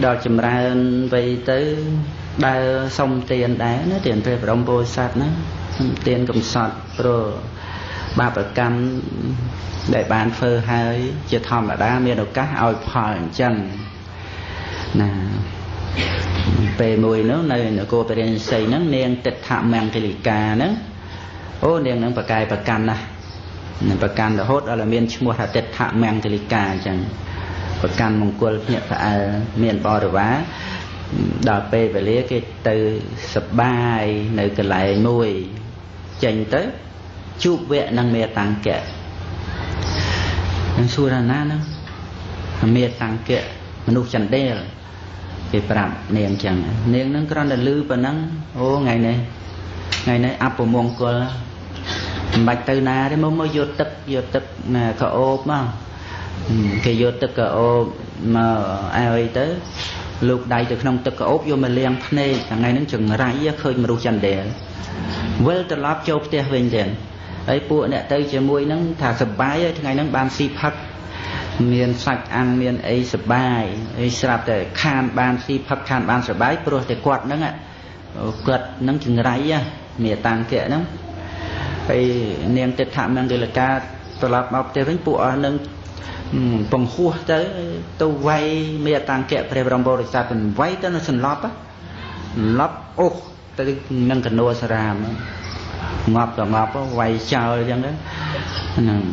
đó chùm ra về tới đa sông tiền đá nó tiền về đồng bồ sát nó tiền cầm sọt rồi ba bậc cam để bàn phơi hơi chưa thòm là đá miền đầu cá ao phò chân nè về mùi nước này nửa cô về xây nước nền tịch thạm màng thì cà nữa ô nền nước bậc cài bậc cam này bậc cam là hốt ở là miền mua hạt tịch thạm màng thì cà chẳng và căn mong quân nhận phải miền bò đồ vá đòi về và lấy cái từ sập bài nơi cái lại nuôi chành tới chụp vệ năng mê tăng kệ năng xua ra na nó mê tăng kệ mà nuôi chành đê rồi cái bạm niềng chẳng niềng nó còn là lư và nắng ô ngày này áp vào mong quân bạch từ na đấy mới vô tập mà có ôm không cái vô tức ôm mà ai tới lúc đây từ không tức ốp vô mà liền này ngày nó chừng rải khơi mà đủ chăn đẻ với từ lót châu tê huynh đèn ấy bụi nè tới chơi muối nó thả sập bái ngày nó ban si phật miền sạch ăn miền ấy sập bái ấy sập để khan ban si phật khan ban sập bái pro để quạt nó ạ quạt nó chừng rải á mẹ tàng kệ nó ấy niềm tết thảm đang đây là ca từ lót bọc tê với bụi nó bằng khu tới tôi quay mẹ tàng kẹ về đồng bộ được sao mình quay tới nó sân lóp á lóp ô tới nâng cần nô sa ra ngọt là ngọt quay chờ chẳng đó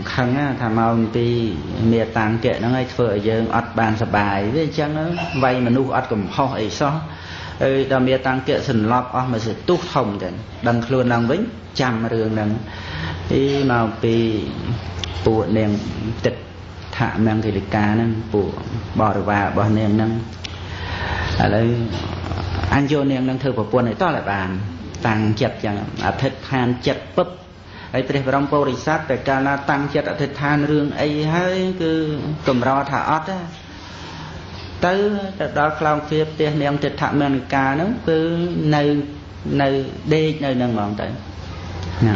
khăn á thà mau đi mẹ tàng kẹ nó ngay phở giờ ọt bàn sập bài với chẳng nó quay mà nu ọt cũng ho ấy xó ơi đào mẹ tàng kẹ sân lóp mà sự tút hồng chẳng đằng luôn đằng vĩnh chằm đường đằng đi mau đi bụi đèn tịch thả mang cái lịch cá nè bù bò và bò nèm nè ở đây anh vô nèm đang thử vào buồn này to lại bàn tăng chặt chẳng à thịt than chặt bắp ấy từ vòng bầu đi sát từ cá là tăng chặt à thịt than riêng ấy hơi cứ cầm rò thả ót á tới đó clown phê tiền nèm thịt thả mang lịch cá nó cứ nơi đi nơi đang mòn tới nè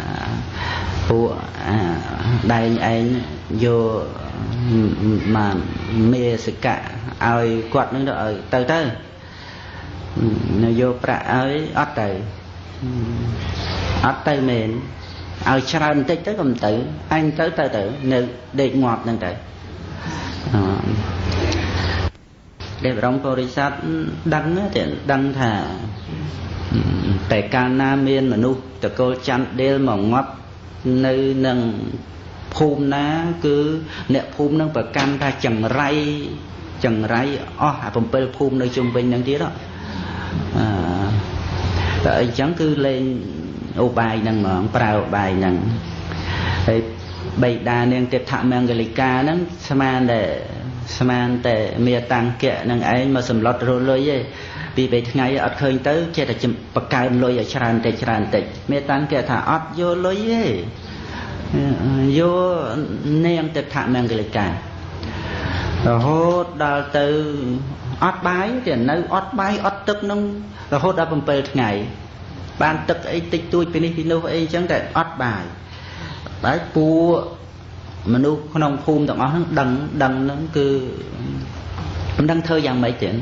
phụ đây anh vô mà mê sự cả ai quạt nó đợi tới nó vô pra ấy ót tới mền ai chả mình tới cầm tử anh tới nếu để ngọt nâng tới để rong porisat đăng thả tại canamen mà nu từ cô chăn đê mà ngọt nơi nâng phum ná cứ nẹp phum nâng và can ta chẳng rây phòng pel phum nơi chung bên nâng tí đó tại chẳng cứ lên ô bài nâng mà prao bài nâng bày đa nâng tệp thạm mang người ca nâng saman để mẹ tăng kệ nâng ấy mà sầm lót rồi lôi vậy vì vậy ngày ở khơi tới che là chìm bậc cao lôi ở tràn tịch mẹ tăng kệ thả ót vô lôi vậy vô nêm tệp thạm mang người ca hốt đào từ ót bái thì nơi ót bái ót tức nông rồi hốt đào bầm bề ngày ban tức ấy tích tôi pinipino ấy chẳng để ót bài bái pua mà nu không phun tầm ót đằng nó cứ đằng thơ dạng mấy chuyện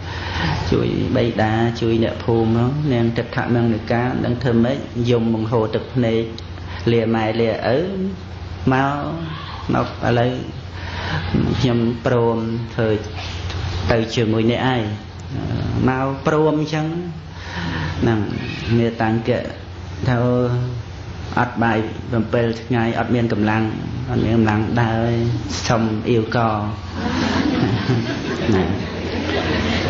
chui bay đá chui nẹo phùm đó nên tập thả năng được cá đang thơm ấy dùng bằng hồ tập này lìa mài lìa ở máu nó ở đây nhầm prom thời từ trường mùi nẹo ai máu prom chẳng nặng nề tàng kệ theo ắt bài bầm bê ngay ắt miên cầm lăng đã xong yêu cò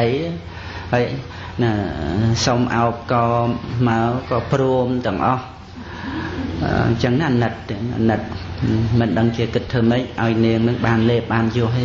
dẫn Xong áo có máu có prom tầng ốc chẳng là nật nật mình đang kia kịch thơm ấy ai nên mình bàn lệp bàn vô hay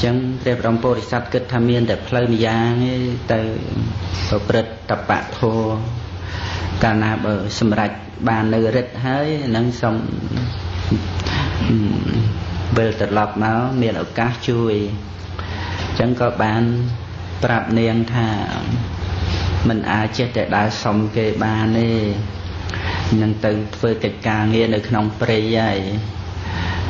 chẳng priêm rong bò đi xót kết tham miên để phơi mì giang từ bọc rịch tập bạc thô cả nạp ở xâm rạch bà nơi rịch hơi nâng xong về tật lọc máu miền ở cá chui chẳng có bán Prab nền thà Mình ai chết để đã xong kê ba nê Nhưng từ với kịch ca nghe được nông prê dạy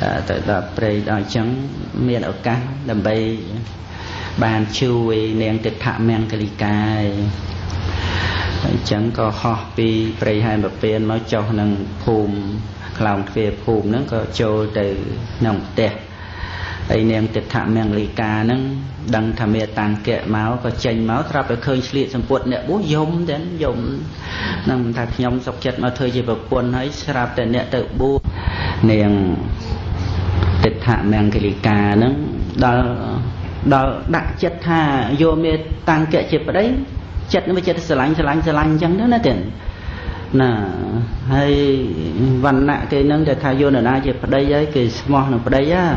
Tại đó bây giờ chẳng miền ở các đầm bây Bạn chui nên tịch thả mang cái lý cài Chẳng có khó bì bây hai bạc viên nó cho nâng phùm Lòng về phùm nó có cho từ nồng đẹp Hãy nên tịch thả mẹng lý ca nâng Đăng thả mẹ tàng kẹ máu Có chanh máu Trạp ở khơi lý xâm bột nẹ bố dùm đến dùm Nâng thạc nhóm dọc chật mà thơ dì vật buồn Hãy sạp để nẹ tự bố Nên tịch thả mẹng lý ca nâng Đó đặt chất thà Vô mẹ tàng kẹ chịp ở đấy Chất nó mới chất sờ lánh chẳng nữa nè tiền Hay văn nạ kê nâng để thả vô nửa nà chịp ở đây ấy Kì smog nửa ở đây á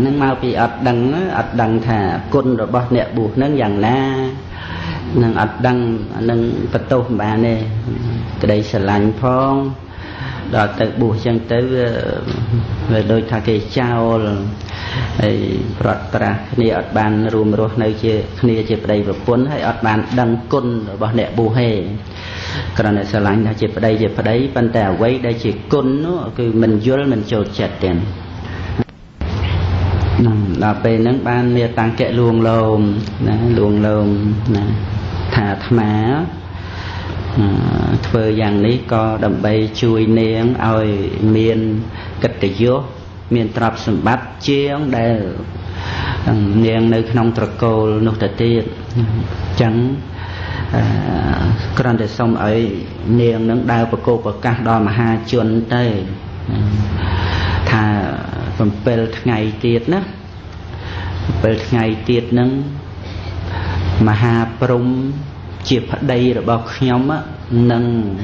Nâng mau bị ạch đăng thà Côn rồi bó nẹ buộc nâng dàng na Nâng ạch đăng nâng vật tốt bà nè Cái đấy sẽ lành phong Đó tự buộc chân tới Về đôi thà kê chào Rọt bà Khi ạch bàn rùm rốt nơi chê Khi chếp đầy vật vốn Hay ạch bàn đăng côn rồi bó nẹ buộc hề Cái đó sẽ lành thà chếp ở đây Văn tà quay đây chếp côn Mình vô mình trột chật tiền Đó bây nâng ban mẹ tăng kệ luồng lồm thả thả Thơ dàng ní có đầm bay chui nếng ôi miên kịch tử dốt Miên trọc xâm bắp chiếng đều Nếng nơi nông trọc côn nốt thật tiết Chẳng Còn để xong ấy niềng nâng đau của cô của các đo mà hai chuẩn tê thà phần bèl ngày tiệt nữa bèl ngày tiệt nâng mà hai prong chìa phát đây là bọc nhóm á nâng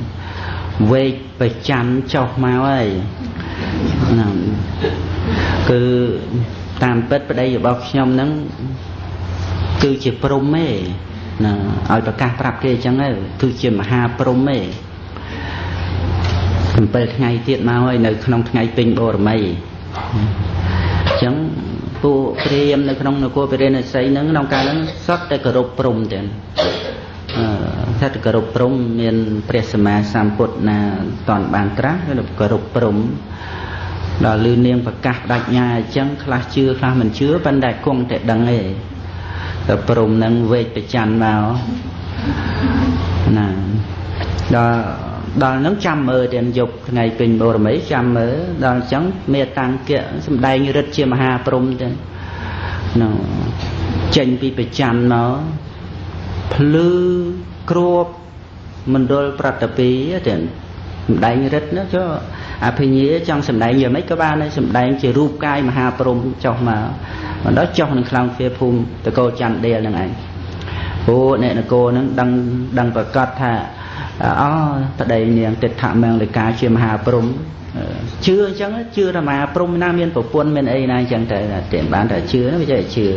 về phải chán cho máu ấy cứ tam bết vào đây là bọc nhóm nâng cứ chìa prong ấy Hãy subscribe cho kênh Ghiền Mì Gõ Để không bỏ lỡ những video hấp dẫn Hãy subscribe cho kênh Ghiền Mì Gõ Để không bỏ lỡ những video hấp dẫn Mà đó cho nên khăn phía phùm từ cô chăn đê lên này Bố này là cô đang vào cất thả Ó, ta đầy niềng tịch thạm mẹng để cá chìm hà prung Chưa chẳng, chưa là mà prung nam yên phổ quân bên ấy này chẳng thể là tiền bán đã chưa, nó bây giờ là chưa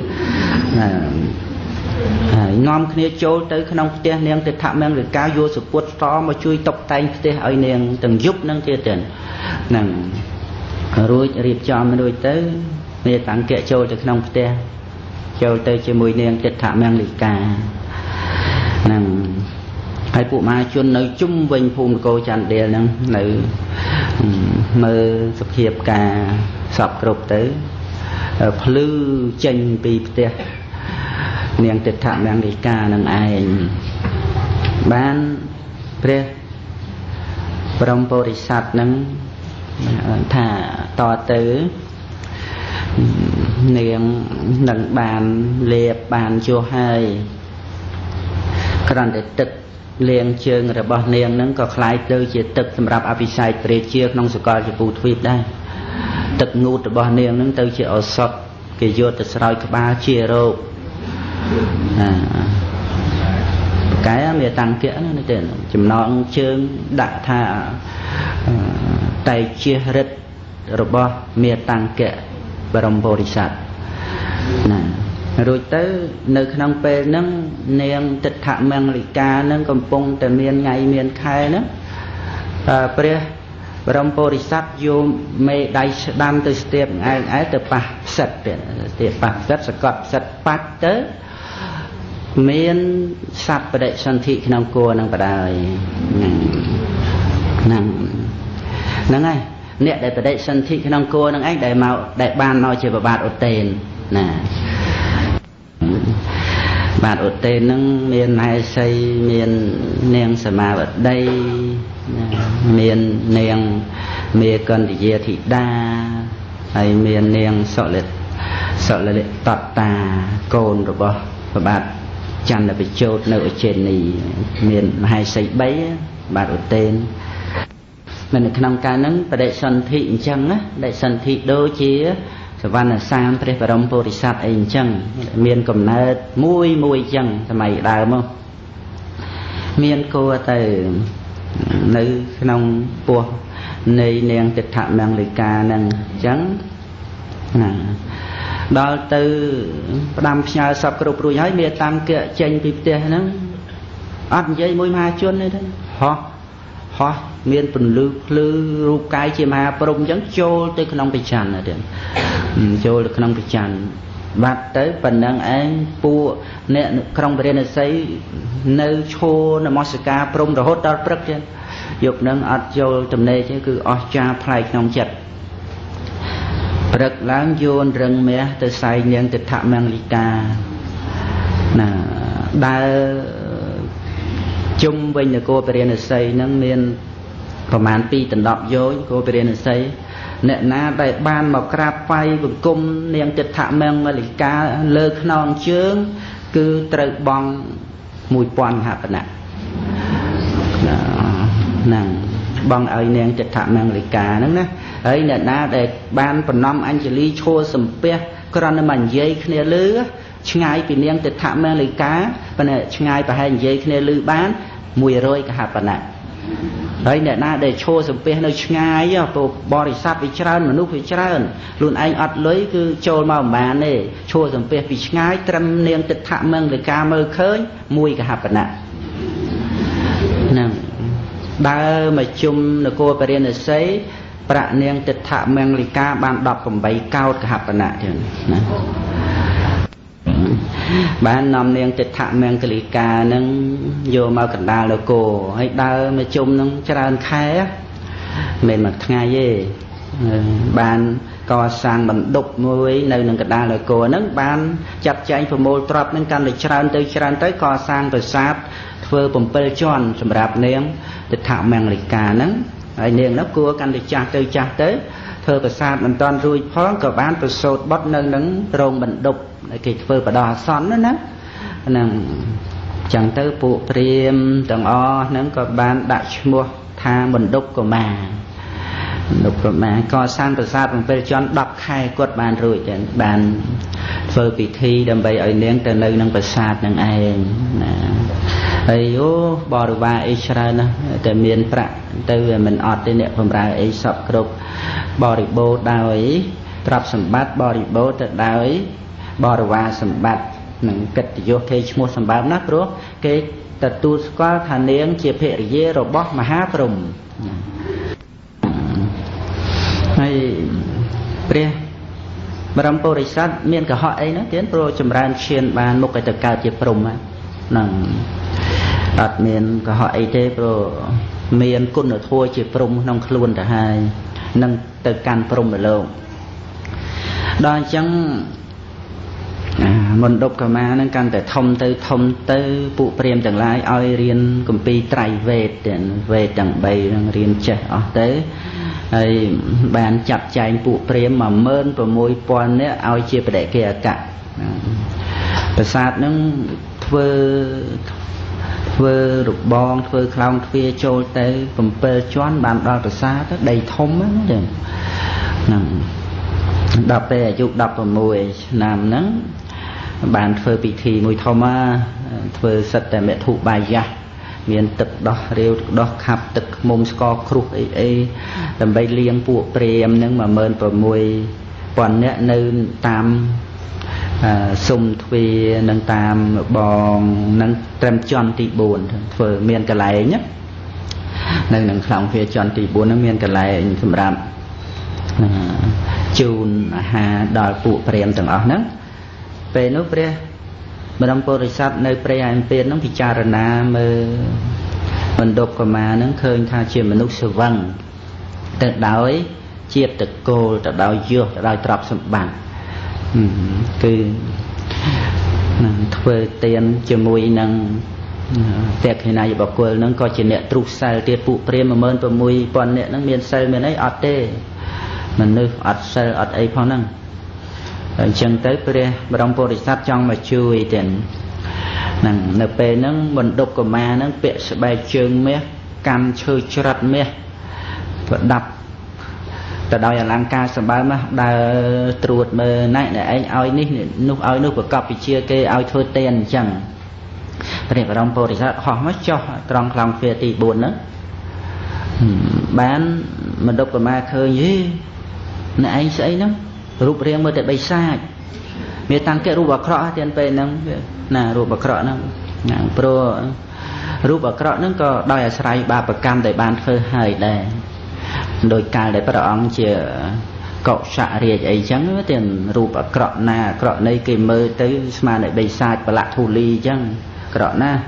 Ngom khía chốt tới khăn ông tiên niềng tịch thạm mẹng để cá vô sự quất rõ mà chui tộc tay Thế hỏi niềng từng giúp nâng kia tiền Nàng rùi riêng cho mình rùi tới Hãy subscribe cho kênh Ghiền Mì Gõ Để không bỏ lỡ những video hấp dẫn Niệm nâng bàn liệp bàn chua hai Còn để tực liền chương rồi bỏ niệm nâng có khái tư chế tực Thầm rạp áp sai trị chiếc nông sử coi chế vụ thuyết đây Tực ngụt rồi bỏ niệm nâng tư chế ổ sọt Kì vô tực rồi có ba chia rô Cái mẹ tăng kia nó tên Chùm nón chương đã thả Tài chia rít rồi bỏ mẹ tăng kia Và đồng bồ đi sạch Rồi tới nơi khả năng bê nâng Nên tịch thạ mẹng lì ca nâng Còn bông tờ miên ngay miên khai nâng Và đồng bồ đi sạch Vô mê đáy sạch đam tư sạch Ngay ngay tờ bạc sạch Bạc sạch sạch gọt sạch bạc tới Miên sạch bà đệ sân thị khả năng cô nâng bà đời Nâng ngay Nghĩa để bà đệ sân thị khăn cô nâng ách đại ban nói chơi bà bạt ổ tên Bạt ổ tên nâng miền mai xây miền nèng sở mà ở đây Miền nèng mê cân thì dìa thị đa Miền nèng sợ lệ tọt tà côn rồi bó Bà bạt chăn là phải chốt nợ trên này Miền mai xây bấy bạt ổ tên Mình khăn cá nâng và đại sân thị chẳng á Đại sân thị đôi chế Sở văn là xa mê và rong bồ đi sát anh chẳng Miền cầm nát mùi mùi chẳng Thầm mày đào mô Miền cô từ Nơi khăn bùa Nơi nền tịch thạm bằng lời cá nâng chẳng Đó từ Đàm nhà sập cổ bùi hói mê tam kia chênh bịp tìa nâng Ất dây mùi ma chuôn nơi đó Hò Hò Miền phần lưu rụp cái chìm hà Prông chẳng chô tới khả năng bị chăn Chô tới khả năng bị chăn Và tới phần năng anh Pua Nè khả năng bị xây Nơi chô nè mô sơ ca Prông rồi hốt đó prức Dục nâng ọt chô tầm nê chứ Cứ ọt cha phai khả năng chật Prức láng dôn rừng mẹ Tới say nhân tịch thạm mang lý ca Đã Chung vinh là cô bị xây Nâng miền Cảm ơn các bạn đã theo dõi và hẹn gặp lại. Cùng niềm tịch thạm mẹng mà lý ca lơ khăn chướng cứ trời bóng mùi bọn hạ bật nạ bằng ai nên chật thạm năng lý cả nâng ná ấy nè ná để ban phần năm anh chỉ lý chô xâm bếp có rõn nằm dây khá nè lứa chứ ngay vì nên chật thạm năng lý cả và nè chứ ngay bà hành dây khá nè lứa bán mùi rồi cả hạ bật nạ ấy nè ná để chô xâm bếp nè chứ ngay bò rì sắp với trơn mà núp với trơn luôn anh ọt lưới cứ chô màu mà nè chô xâm bếp vì chứ ngay trăm nên chật thạm năng lý cả mơ khơi mùi cả hạ bật nạ nâng Đã mà chung là cô bà riêng là xế Bà nên tịch thạ mẹng lý ca Bạn đọc bằng bấy cao cả hạp bà nạ Bà nằm nên tịch thạ mẹng lý ca Nâng vô mau cảnh đa là cô Đã mà chung nâng chá đàn khá Mình mặc thang ai dê Bạn có sang bằng đục mùi Nơi nâng cảnh đa là cô Nâng bạn chặt chanh phù mô trọp Nâng canh là chá đàn tới có sang và sát Phơ bầm bê chọn Sầm rạp nên Tịch thảo mạng lịch cả nâng Ai nên nó cua canh lịch chạc tới Thơ bà sát mình toàn rùi phóng Cờ bán bà sốt bót nâng nâng Rông bệnh đục Phơ bà đò xón nữa nâng Chẳng tới phụ priêm Tầng o nâng có bán đại mua Tha bệnh đục của mà Đục của mà Cò sang bà sát bầm bê chọn Đọc khai cốt bán rùi Bán phơ bị thi Đầm bày ai nên tờ nơi nâng bà sát nâng ai Thầy ô bò rùa bà ấy ra nè Tại miền bạc Tại vì mình ọt đi nè Phòng ra ấy sọc cực Bò rùa bố đào ấy Trọc sầm bát bò rùa bố đào ấy Bò rùa bà sầm bát Nâng kịch vô kê chmô sầm bát nắp rùa Kê tật tu sqa thà niếng Chia phê rì dê rô bó mà hát rùm Thầy Bria Bà râm bố rì sát Miền cả họ ấy nè Tiến bố chùm ra chiên bàn Một cái tờ cao chìa rùm Nâng Tật miền có hỏi thế rồi Miền côn ở thôi chỉ phụng nông luôn cả hai Nâng từ can phụng ở lâu Đó chẳng Mình đọc cả mà nâng can phải thông tư Phụ phim chẳng lái Ôi riêng cùng bi trai về Về chẳng bày riêng trẻ ở tế Bạn chặt chanh phụ phim mà mơn Và môi bọn ôi chia phải để kìa cả Và sát nâng Thơ Thơ rục bong, thơ khóng, thơ chô tế Phùm bơ chôn bàn đoàn tờ sát Đầy thông á Đọc về dục đọc vào mùi Nam nâng Bàn thơ bị thị mùi thông á Thơ sật tại mẹ thụ bài giá Miền tực đọc rêu đọc khắp tực Mông sco khúc ấy ấy Đầm bây liêng phụ prem nâng mà mơn vào mùi Bọn nẹ nâng tam Xung thuê nâng tam bòn nâng trăm chọn tỷ bốn Phở miền cả lại nhé Nâng nâng khóng phía chọn tỷ bốn nâng miền cả lại Thầm rạm Chùn hà đòi phụ prem tầng ốc nâng Về nốt prem Mà đông bố rời sát nơi prem em bên nâng Vì cha rần á mơ Mình đục của mà nâng khơi tha chìm mình nút sơ vâng Tự đáo ấy Chiếp tự cô tự đáo dược tự đáo trọc xâm bằng Cứ thơ tên cho mùi nâng Việc hình này bà quân nâng có chỉ nẹ trục sơ tiết phụ prem mà mơn bà mùi bọn nẹ nâng miền sơ miền ấy ọt tê Mình nư ọt sơ ọt ấy phong nâng Chẳng tới prem bà đông bồ rì sát trong mà chui tên Nâng bê nâng bọn đục của ma nâng bệ sơ bài chương mê Căn chư chư rật mê Phật đập Tại đó là lãng ca sẵn bá mà đã trụt mơ này để anh oi nước của cọp thì chia kê oi thơ tên chẳng Và để vào đồng bộ thì sao họ mất cho trong lòng phía tỷ bốn đó Bán mà đọc của ma khơi như Này anh sẽ ấy lắm Rụp riêng mơ tại bây xa Mẹ tăng kê rụp bà khỏ tiên bê nâng Nà rụp bà khỏ nâng Rụp bà khỏ nâng có đòi ở sài bà bà cam để bán phơ hời đề Đôi cài để bắt đầu ông chỉ cậu xạ riêng ấy chẳng Tiền rụp ở cọ nà, cọ nơi kì mơ tới mà lại bày sạch và lạc thù ly chẳng Cọ nà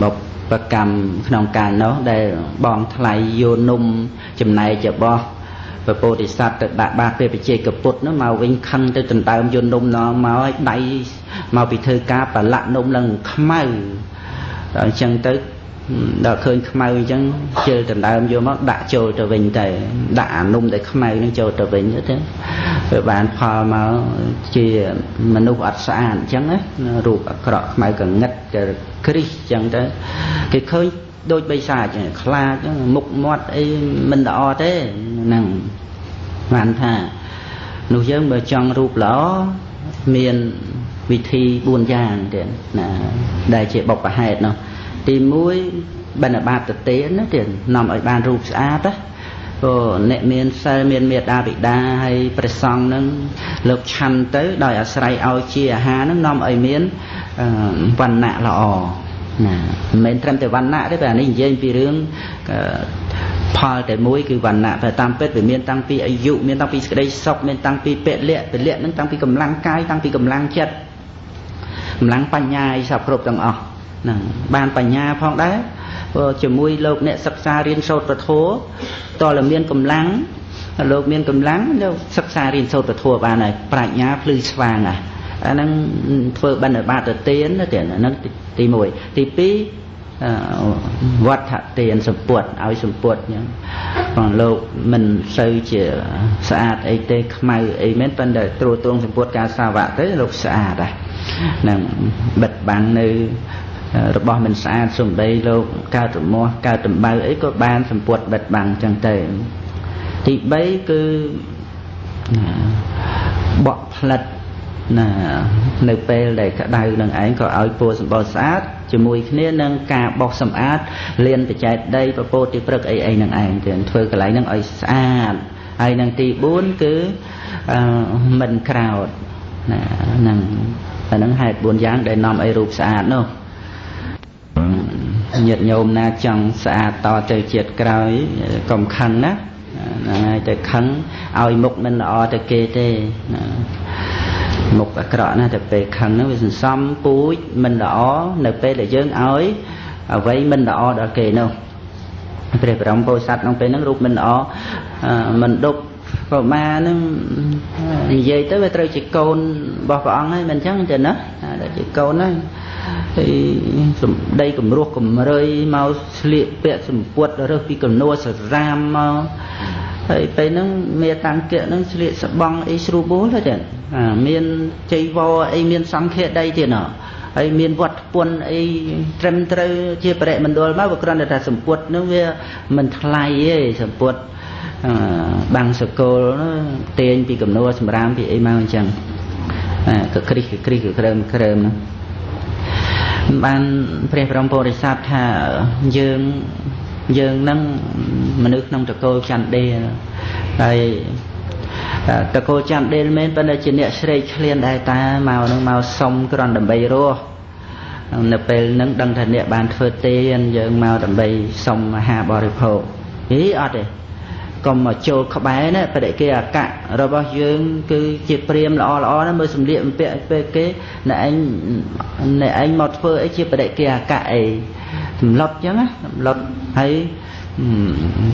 Bọc và cầm nông càng nó để bọn thay vô nung Chùm này chả bò Và bồ thì sạch đại bạc về chê cập bột nó Màu vinh khăn tới tình tay ông vô nung nó Màu đáy, màu bị thơ cá và lạc nung lần khám màu Chẳng tới Đó khơi khmau chẳng chơi tầm đàm vô mất đã trôi trở về tại đã nung để khmau nó trôi trở về như thế. Về bàn pha mà chỉ mình nung ắt sạn chẳng á, ruột cọ khmau cần ngắt kri chẳng thế. Cái khơi đôi bây xài chẳng khla chẳng mục mót ấy mình đã o thế nằng hoàn thà. Nụ dân mà chọn ruột lỏ miền vị thi buồn giang tiền là đại chế bọc và hệt nó. Thì mũi bên ở bàn thực tế nó thì nằm ở bàn rụp xa đó. Cô nệ miền xe miền miệt đa bị đa hay bật xong nó lục chăn tới đòi ở sài ao chia hà nó nằm ở miền văn nạ lọ. Mình trầm tới văn nạ đấy bà nên dên vì rương phò tới mũi cứ văn nạ phải tam pết về miền tăng phí ấy dụ miền tăng phí đây sọc miền tăng phí bệ liệt nó tăng phí cầm lăng cái tăng phí cầm lăng chất cầm lăng bánh nhai sạp rộp tầng ọ bàn bà nhà phong đá chỉ mùi lộp nẹ sắp xa riêng sốt và thố to là miên cầm lắng lộp miên cầm lắng sắp xa riêng sốt và thố bà này bà nhà lưu vàng à nâng thơ bà này bà tự tiến nó tiền nâng tì mùi tì bí vật hạ tiền sầm buột áo sầm buột còn lộp mình sâu chìa xa ấy tê khmau ấy mến phân đời trô tuông sầm buột ca xa vạ tới lộp xa ra bật bằng nơi bọn mình xa xuống đây lâu cao tầm mô cao tầm bao ấy có ban phần buộc bật bằng chẳng thể thì bấy cứ bọn lật nơi bê để cả đau nâng ảnh có áo bố xong bó sát chứ mùi khá nâng ca bọc xong át liền phải chạy đây và bố tí bật ấy ấy nâng ảnh thì thôi cái lấy nâng ấy xa ấy nâng tí bốn cứ mình crowd nâng hạt bốn dáng để nằm ấy rụp xa nô nhiệt nhôm na chẳng xa to trời triệt cõi cầm khăn á, ngày trời khăn, oi mục mình o trời kê tê, mục cõi na trời về khăn nó bị sầm cúi mình đỏ, nở pe để dướng ối, vậy mình đỏ đã kê đâu, về trong bồ sát trong pe nó rụt mình đỏ, mình đục vào ma nó về tới về trời chỉ côn bò vọn ấy mình chẳng chừng đó, chỉ côn ấy. Thì đây cũng ruột cũng rơi màu liệt bẹt sủng quật rồi khi còn nô sờ ram màu thấy thấy nó mê tăng kiện nó liệt sập băng ấy sưu bố thôi tiền miên chơi vo ấy miên sáng khệ đây tiền ở ấy miên vật quân ấy trem trơ chia bệ mình đôi má vừa còn là sủng quật nó về mình thay ấy sủng quật bằng sờ cô nó tiền khi còn nô sờ ram thì ấy mau chẳng cực kì bạn phải làm bồi sát thà dương nâng mà nước nông trà cô chăn đê đây trà cô chăn đê men bên đây trên địa srei liên đại ta màu sông còn đầm bay rô nè về nâng đằng thành địa bàn phơi tiền dương màu đầm bay sông hà bờ hồ ý ở đây còn mà châu khắp bãi này phải để kia cạn rồi bao dương cứ chìa priem lọ nó mới sầm liệm về cái này anh một phơi ấy chìa phải để kia cạn lót chứ á lót thấy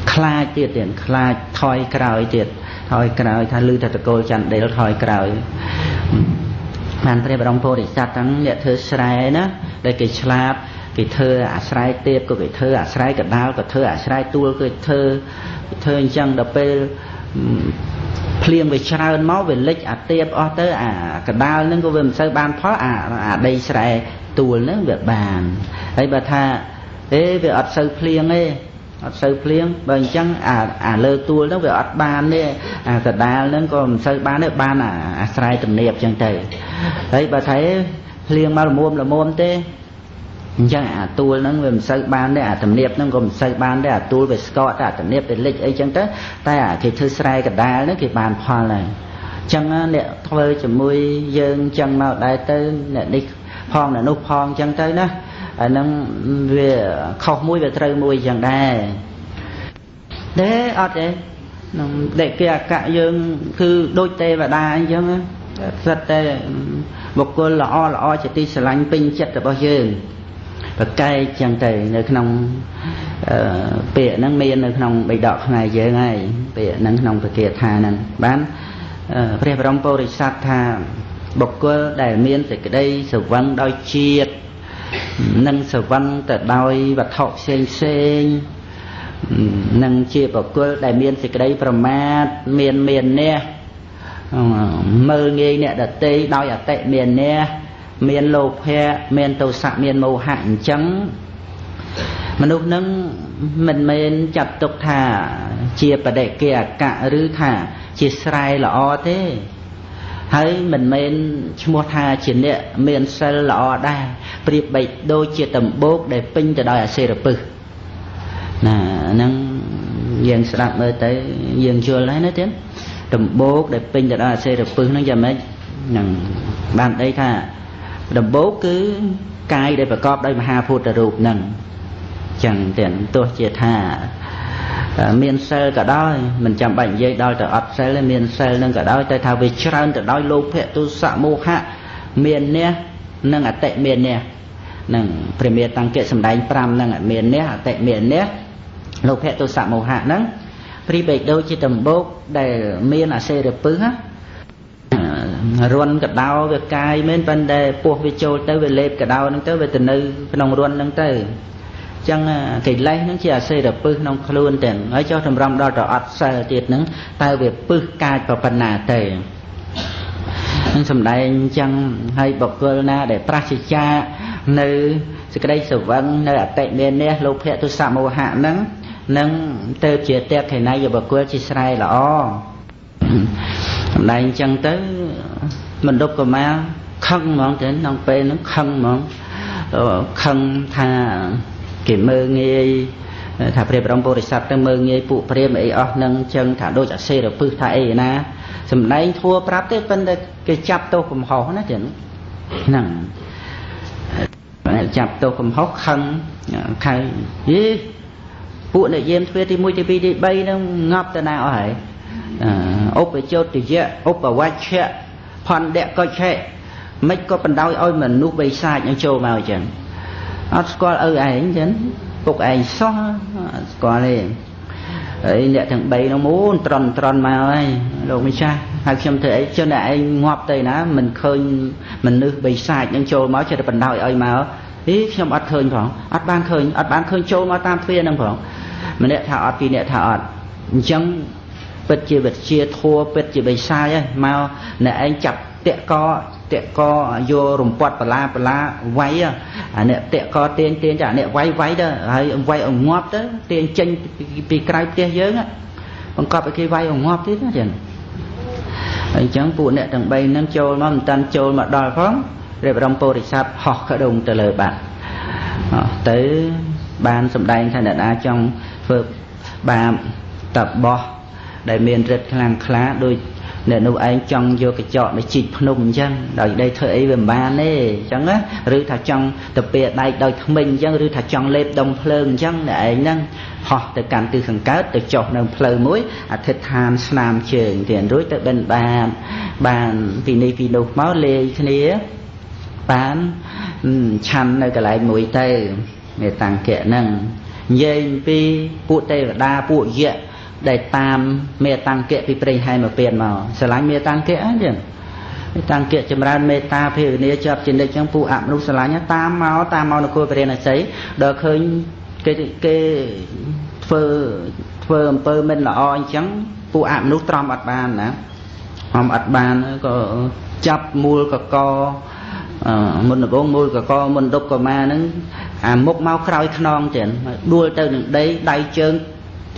khai tiệt tiền khai thoi cào tiệt thoi cào thay lư thật cô chăn để nó thoi cào anh thấy bà đông phô để sát thắng nhẹ thơ sài nữa đây cái slab cái thơ à sài tiệp có cái thơ à sài cả đao có thơ à sài tua cái thơ chẳng đập về phim về trao máu về lịch à tiệp ở tới à cả đao nên có về sơ ban phó à đây sài tua nó về bàn ấy bà tha ấy về ở sơ phim ấy ở sơ phim bằng chẳng à lơ tua nó về ở ban đấy à cả đao nên có sơ ban đấy ban à sài tầm đẹp chẳng thể ấy bà thấy phim bao là mồm thế chẳng à tôi nó về xây ban đấy à thẩm niệm nó gồm xây ban đấy à tôi về scott à thẩm niệm về lịch ấy chẳng tới ta à thì thư sai cả đá nó thì bàn pha này chẳng nè thôi chỉ mui dương chẳng màu đại tới nè đi phong là nốt phong chẳng tới đó nó về khâu mui về trâu mui chẳng đây thế ở đây để kia cả dương cứ đôi tê và đa anh chẳng rất tê một cô lọ chỉ ti sờ lạnh pin chết là bao dương và cây chẳng thể nơi nông bịa nắng miên nơi nông bị đọt ngày dễ ngày bịa nắng nông phải kiệt hà nè bán phải vào trong bồi sát thà bọc cơ đại miên thì cái đây sự vắng đôi chiết nâng sở văn tờ đôi vật thọ xên xên nâng chia vào cơ đại miên thì cái đấy promad miền miền nè mơ nghe nè đặt tê đôi ở tệ miền nè miền lô phe miền tàu sạ miền màu hạn trắng mà lúc nâng mình chặt tục thả chia vào để kìa cả rư thả chia sai là o thế thấy mình men mua thà chỉ nè men xe lọ đa bị bệnh đôi chia tầm bốc để pin từ đòi xe được bự là năng riêng sạp mới tới riêng chưa lấy nói tiếng tầm bốc để pin từ đòi xe được bự nó giờ mấy năng bàn đây thà tầm bốc cứ cai đây và cọp đây mà hà phụt là rụt năng chẳng tiền tôi chia thà miền sơ cả đôi mình chạm bệnh dây đôi từ ấp sơ lên miền sơ nâng cả đôi tới thao về trơn từ đôi lô phệ tu sạ mô hạ miền nè nâng ở tệ miền nè nâng premier tăng kệ sầm đánh pram nâng ở miền nè ở tệ miền nè lô phệ tu sạ mô hạ nâng pri bệ đôi chỉ tầm bốc để miền ở xe được bướng á ruôn cả đau về cai miền vấn đề buộc về trôi tới về lép cả đau nâng tới về tình nữ nông ruôn nâng tới chẳng cái lấy nó chia sẻ được bự nông luôn tiền ấy cho thầm rong đo đỏ ắt sờ tiệt nứng tao việc bự cài vào phần nà tề nhưng sầm đây chẳng hay bọc gơ na để practica nơi cái đây sầu vắng nơi ở tệ miền nè lô phệ tu sạ mô hạ nâng tơ chia tép thế này giờ bọc gơ chia sẻ là o sầm đây chẳng tới mình đúc của má khăng mong đến nông pe nó khăng mong khăng tha cái mơ nghe thả phê bóng bồ đề sạp cái mơ nghe phụ phê mấy ớt nâng chân thả đôi chả xê rồi phư thả ấy nà xong nay thua pháp tới phân cái chạp tô khổng hóa nó chẳng nặng chạp tô khổng hóa khăn khai dê phụ này dêm thuê thì mùi tivi đi bay nó ngọp tới nào hả ốp ở chốt thì dễ ốp ở quá chệ hoàn đẹp coi chệ mấy có phần đau ôi mình núp bay xa những chỗ màu chẳng ắt coi ở ảnh đến phục ảnh xóa coi này ấy nè thằng bay nó muốn tròn tròn màu ấy đâu mới sai hai trăm thể cho nè anh ngọt tay ná mình khơi mình nước bị sai những chỗ máu cho phần đau ấy mà ý trong ắt khơi khoảng ắt ban khơi chỗ máu tam phi năm khoảng mình nè thảo ắt vì nè thảo ắt chẳng bật chia thua bật chia bị sai ấy mau nè anh chặt tẹt co vô rùng quạt bả la váy à nè tẹt co tiền trả nè váy đó váy ông ngót đó tiền chân bị cay tiền dớn á còn có cái váy ông ngót thế đó chừng anh chẳng phụ nè thằng bay nâng trôi mà mình tan trôi mà đòi phóng rồi bà đồng bồ thì sạp họ cả đồng trả lời bạn tới ban sầm đai thay nè trong phật bà tập bò đại miền rất làng khá đôi nè nô anh trong vô cái chọn để chít nung chăng đời đây thời về ba nè chăng á rư thà trong tập biệt đại đời thông minh chăng rư thà trong lép đông phơn chăng để anh năng học từ cản từ khẩn cát từ chọn đồng phơn muối thịt than nam trường tiền rối tới bên bàn vì này vì đâu máu lê thế này bán chăn nơi cái lại mũi tây để tàng kệ năng dây pi phụ tây và đa phụ dẹ đại tam mê tăng kệ vì prey hay mà tiền màu sờ lái mê tăng kệ á chứ mê tăng kệ chấm ran mê ta phê này chập trên đây chẳng phụ ảm lúc sờ lái nhá tam màu nó coi prey là sấy đợt khơi cái phơ mình là o chẳng phụ ảm lúc trom ạt bàn nè hòm ạt bàn có chập mua có co mình là bốn mua có co mình đục có ma nó mốc máu khơi non tiền đuôi tới đây đầy trơn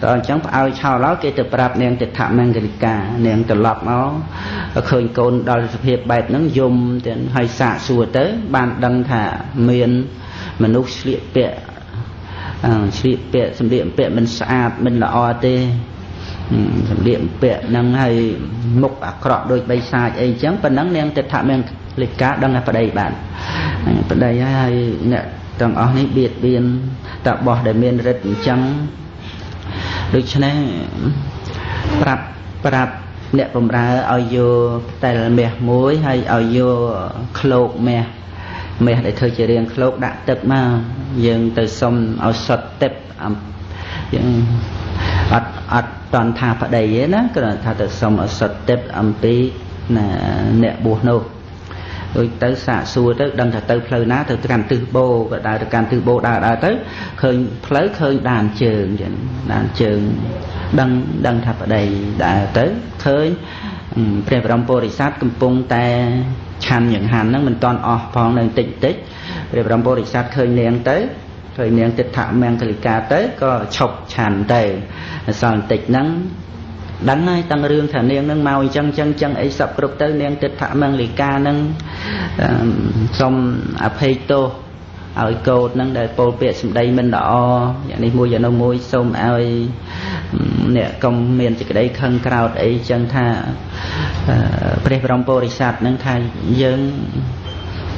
còn chẳng phải sau đó cái từ prap nè từ thảm nè từ cả nè từ lọp nó khơi cồn đòi hiệp bẹp nó dùng tiền hay xả xùa tới bàn đăng thả miền mình lúc sliệp bẹ sầm điện bẹ mình sạch mình là o tê sầm điện bẹ năng hay mục cọp đôi bay xa ấy chẳng phần nắng nè từ thảm nè lịch cá đăng ở đây bạn ở đây hay nè trong ông ấy biệt biên tạo bỏ để miền rất trắng ดูชนะปรับ Nẹ bầm ra ao vô tay là mẹ muối hay ao vô khâu mẹ mẹ để thời chỉ riêng khâu đã tập mà dừng từ xong ao sọt tập dừng ắt toàn thà phải đầy đó cái là thà từ xong ao sọt tập pi là nẹ buồn nô rồi tới xả xua tới đâm thà tới phơi ná tới càn tư bô và đại càn tư bô đại tới khơi phơi khơi đàn trường đăng đăng thập ở đây đã tới tới về vào Bồ Đề sát cầm bông ta chăn những hàn nó mình toàn ở phòng này tịnh tích về vào Bồ Đề sát khơi nén tới thảm men thời ca tới có chọc chàn tề sòn tịch nắng đắng ai tăng riêng thảm nén nắng mau chân chân chân ấy sập cột tới nén tới thảm men thời ca nắng xong apeito ở cột nắng đời Bồ Đề đây mình đó dạng này mua giờ nó mua xong ai nè công miền chỉ cái đấy khăn cào đấy chân tha preferom porisat nâng thay dân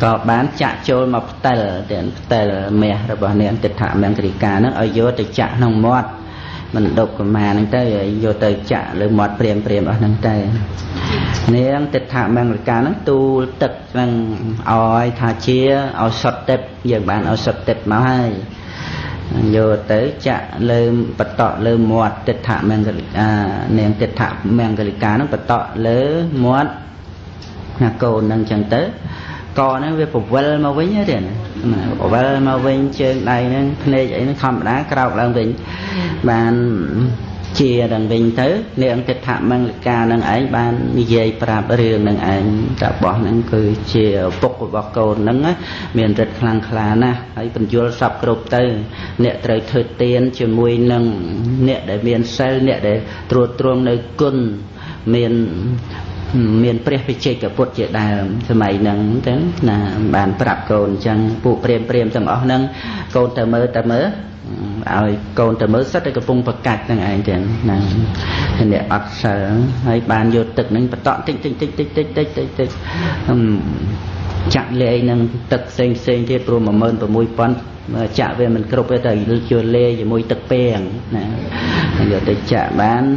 có bán chạ trôi mọc tờ mẹ rồi bọn này tịch thả mẹ thì cả nó ở vô tịch chạ nông mót mình đục mà năng tới vô tới chạ rồi mót prem prem ở năng tới nên tịch thả mẹ thì cả nó tu tịch rằng oi thà chia oi sọt tệp giờ bạn oi sọt tệp máu hay vô tới chạ lơ bật tọ lơ muột tịch thả men gạch nền tịch thả men gạch cá nó bật tọ lơ muột là cầu nâng chân tới co nó về phục vây mau vây nhớ tiền phục vây mau vây trên đây nó này vậy nó không đá cầu là vịnh bàn chia đằng vịnh tới nền tịch thả men gạch cá nâng ấy bàn dây prab riêng nâng ấy đã bỏ nâng cứ chia phục vào cầu nâng á miền rất khăng khá na ấy còn vô sập cột tới nè trời thời tiền chỉ mùi nâng nè để miền xây nè để trôi trôi nơi côn miền miền prefect cả phút giờ đài thời mày nâng tới là bàn prab cồn chẳng phụ prem tầm ở nâng cồn tờ mơ rồi cồn tờ mơ sắt đây cái phung vật cạch nâng ai tiền nè để ắt sợ ấy bàn vô tực nâng bật tọn tích chặn lệ năng tật sen thì pro mà mơn và môi pon chạ về mình cướp về thời chưa lê về môi tật bèn nè giờ tới chạ bán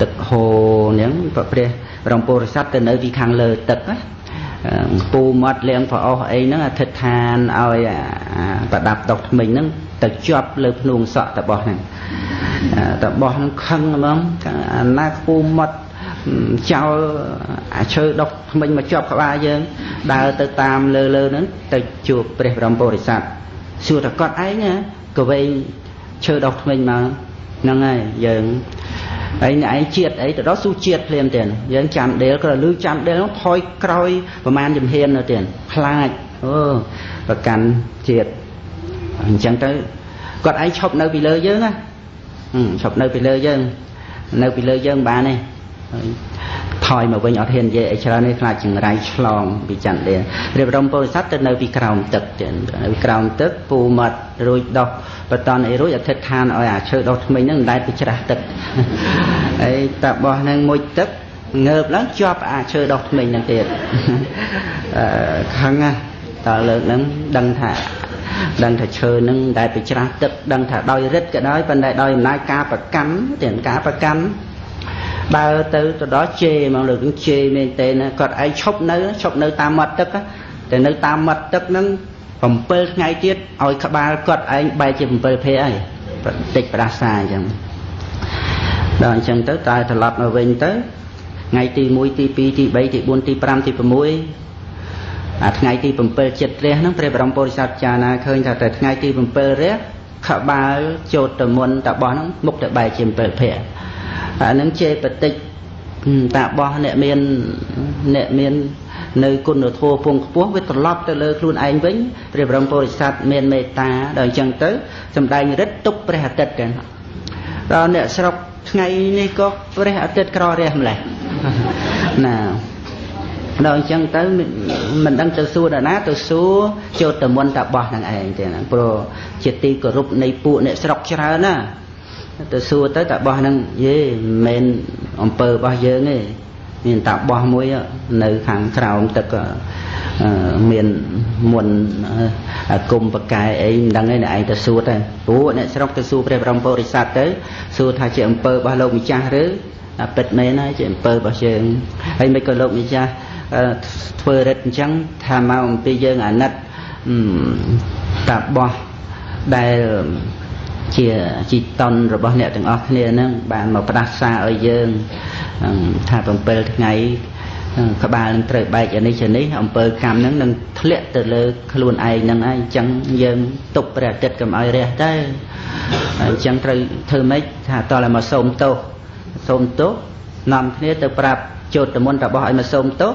ទឹកហូរហ្នឹងព្រះបរមពុរិស័ទទៅនៅពីខាងលើទឹកណាពូមាត់លៀងប្រអស់អីហ្នឹងអធិដ្ឋានឲ្យប្រដាប់ដុកថ្មិញហ្នឹងទៅជាប់លើភ្នួងសក់តបោះហ្នឹងខឹងហ្មងអាណាពូមាត់chào chơi đọc mình mà chọc ba giờ đào tới tam lơ nữa tới chùa Pre Bram Bodhisat xưa là con ấy nhá của bên chơi đọc mình mà năng này giờ ấy triệt ấy từ đó su triệt liền tiền giờ chạm đế là lưu chạm đế nó thoi còi và man dùm hiền là tiền khai và cắn triệt chẳng tới con ấy chọc nơi bị lơ dơ á chọc nơi bị lơ dơ bà này thôi mà với nhỏ thiên về cho nên là chừng rải sòng bị chặn để rồi đồng bồ sát tới nơi bị còng tức phù mật rồi đọc và toàn ấy rồi thật than ở chơi đọc mình nó đại bị chả tức ấy ta bỏ năng môi tức ngợp lắm chọp à chơi đọc mình làm tiền khăn tỏ lượng lắm đăng thả chơi nâng đại bị trang tức đăng thả đôi rít cái đó bên đại đôi nói cá và cắm tiền cá và cắm bao từ đó chê mà lượng chê mình tên còn ai chốc nấu ta mất tức á để nấu ta mất tức nâng phòng bơ ngay tiết ôi các ba còn ai bay chìm bơ phê ấy tịch ra xa chẳng đoàn chẳng tới tài thật lọt mà vinh tới ngày tì mũi tì pi tì bay tì buôn tì pram tì mũi ngày tì bầm bơ chật rê nó phải bà rong bồ sát chà na khơi thật thật ngày tì bầm bơ rê khả ba chột tờ muôn tạ bó nó mục tạ bài chìm bơ phê nâng chê bật tịch tạ bó nẹ miên nơi côn đồ thô phùng phú với thật lọt tờ lơ luôn anh vĩnh phải bà rong bồ sát miên mê ta đoàn chẳng tới xâm đai rất túc bà hạt tật kèm đó nè sọc ngày nay có phải ở trên cỏ đây không lẽ nào rồi chẳng tới mình đang tự xua đàn áp tự xua cho tầm quân tập bỏ thằng ấy thì là pro triệt ti của rụp này phụ này sọc cho ra nữa tự xua tới tập bỏ thằng gì mình ông pờ bao giờ nghe mình tập bỏ mũi nơi hàng cào tập miền muôn cùng bậc cài ấy đang ấy này tự xua đây bố này sọc tự xua về trong bờ sát tới xua thay chuyện pờ ba lồng cha rứ bật mấy nói chuyện pờ bao giờ hay mấy cái lồng cha pờ rất trắng tham mau bây giờ ngả nát tạp bò đại chỉ tòn rồi bao nhiêu từng óc này nữa bạn mà đặt xa ở giờ thay bằng pờ ngày các bạn trời bay trên đấy ông bơi cam nắng nâng lệ từ lơ luôn ai nâng ai chẳng dân tục ra tết cầm ai ra đây chẳng trời thưa mấy thà to là mà sôm tô nằm thế từ prap chốt từ môn tập bỏ mà sôm tô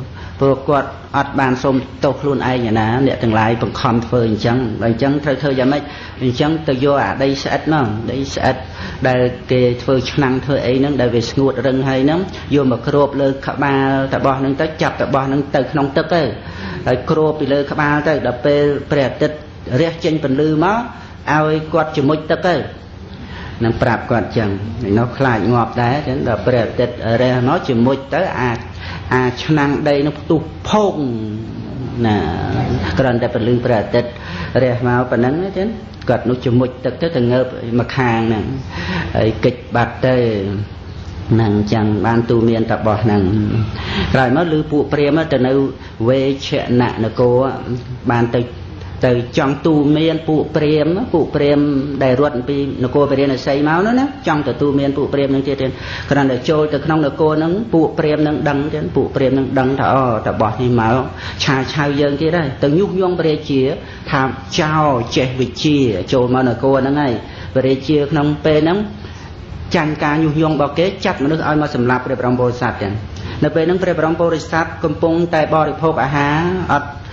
pro quạt ọt bàn sông tàu luôn ai nhà ná để từng lái bằng con phơi chẳng rồi chẳng thơi giờ mấy chẳng từ vô à đây sẽ ít nó đây sẽ ít đây cái phơi năng thơi ấy nó đây về ngụt rừng hay nó vô mà cướp lơ khả ba tạ bò nâng tới chặt tạ bò nâng tới khăn tức ấy lại cướp bị lơ khả ba tới đập về bẻ tết rẽ trên phần lư má ao quạt chụp mũi tức ấy nằm bạp quạt chẳng nó khai ngọt đấy đến đập bẻ tết rẽ nó chụp mũi tới à năng đây nó tu phong nè còn đây phần lư bẻ tết rẽ máu phần nắng đấy đến cật nó chụp mũi tức tới từng ngợp mặt hàng này kịch bạc tê nàng chẳng ban tu miên tập bọt nàng rồi mới lư phụ prem từ nơi về chuyện nạn cô ban từ trong tu miên phụ prem đầy ruột vì cô về đây là xây máu nữa trong từ tu miên phụ prem năng kia trên còn là trôi từ không là cô năng phụ prem năng đắng trên phụ prem năng đắng thở bọt thì máu chào dân kia đây từ nhúc nhung về chia tham chào che vị chia trôi máu là cô năng này về chia không pe năng chàng ca nhu nhung bảo kế chặt mà nước ơi mà sầm lạp để bầm bồ sát chẳng, nơi bên nước để bầm bồ sát cầm bông tai bò để phô bả há,